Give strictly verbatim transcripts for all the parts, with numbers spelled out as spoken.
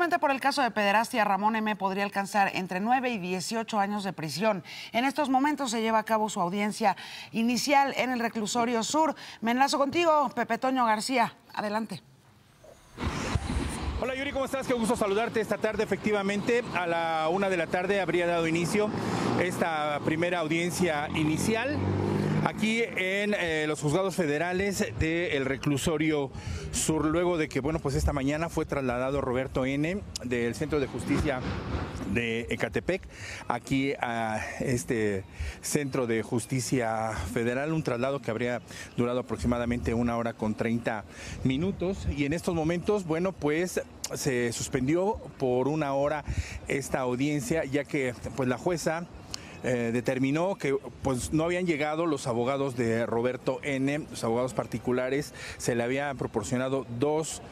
Solamente por el caso de pederastia, Ramón M. podría alcanzar entre nueve y dieciocho años de prisión. En estos momentos se lleva a cabo su audiencia inicial en el Reclusorio Sur. Me enlazo contigo, Pepe Toño García. Adelante. Hola Yuri, ¿cómo estás? Qué gusto saludarte esta tarde. Efectivamente, a la una de la tarde habría dado inicio esta primera audiencia inicial aquí en eh, los juzgados federales del Reclusorio Sur, luego de que, bueno, pues esta mañana fue trasladado Roberto N. del Centro de Justicia de Ecatepec aquí a este Centro de Justicia Federal, un traslado que habría durado aproximadamente una hora con treinta minutos, y en estos momentos, bueno, pues se suspendió por una hora esta audiencia, ya que pues la jueza Eh, determinó que pues no habían llegado los abogados de Roberto N., los abogados particulares. Se le habían proporcionado dos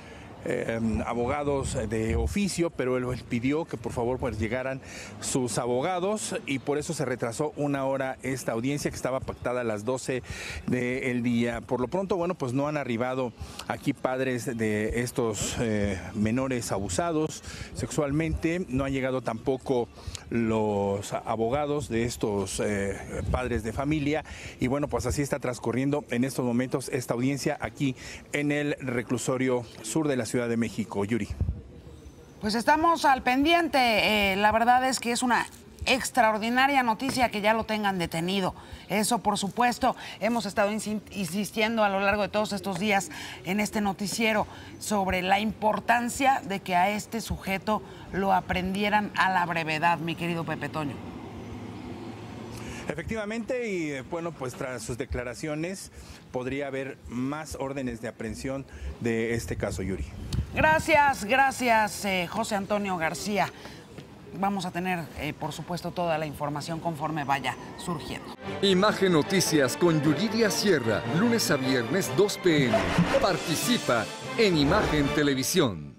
Eh, abogados de oficio, pero él pidió que por favor pues llegaran sus abogados, y por eso se retrasó una hora esta audiencia que estaba pactada a las doce del día. Por lo pronto, bueno, pues no han arribado aquí padres de estos eh, menores abusados sexualmente, no han llegado tampoco los abogados de estos eh, padres de familia, y bueno, pues así está transcurriendo en estos momentos esta audiencia aquí en el Reclusorio Sur de la Ciudad de México, Yuri. Pues estamos al pendiente. Eh, la verdad es que es una extraordinaria noticia que ya lo tengan detenido. Eso, por supuesto, hemos estado insistiendo a lo largo de todos estos días en este noticiero sobre la importancia de que a este sujeto lo aprendieran a la brevedad, mi querido Pepe Toño. Efectivamente, y bueno, pues tras sus declaraciones podría haber más órdenes de aprehensión de este caso, Yuri. Gracias, gracias, eh, José Antonio García. Vamos a tener, eh, por supuesto, toda la información conforme vaya surgiendo. Imagen Noticias con Yuriria Sierra, lunes a viernes, dos p m Participa en Imagen Televisión.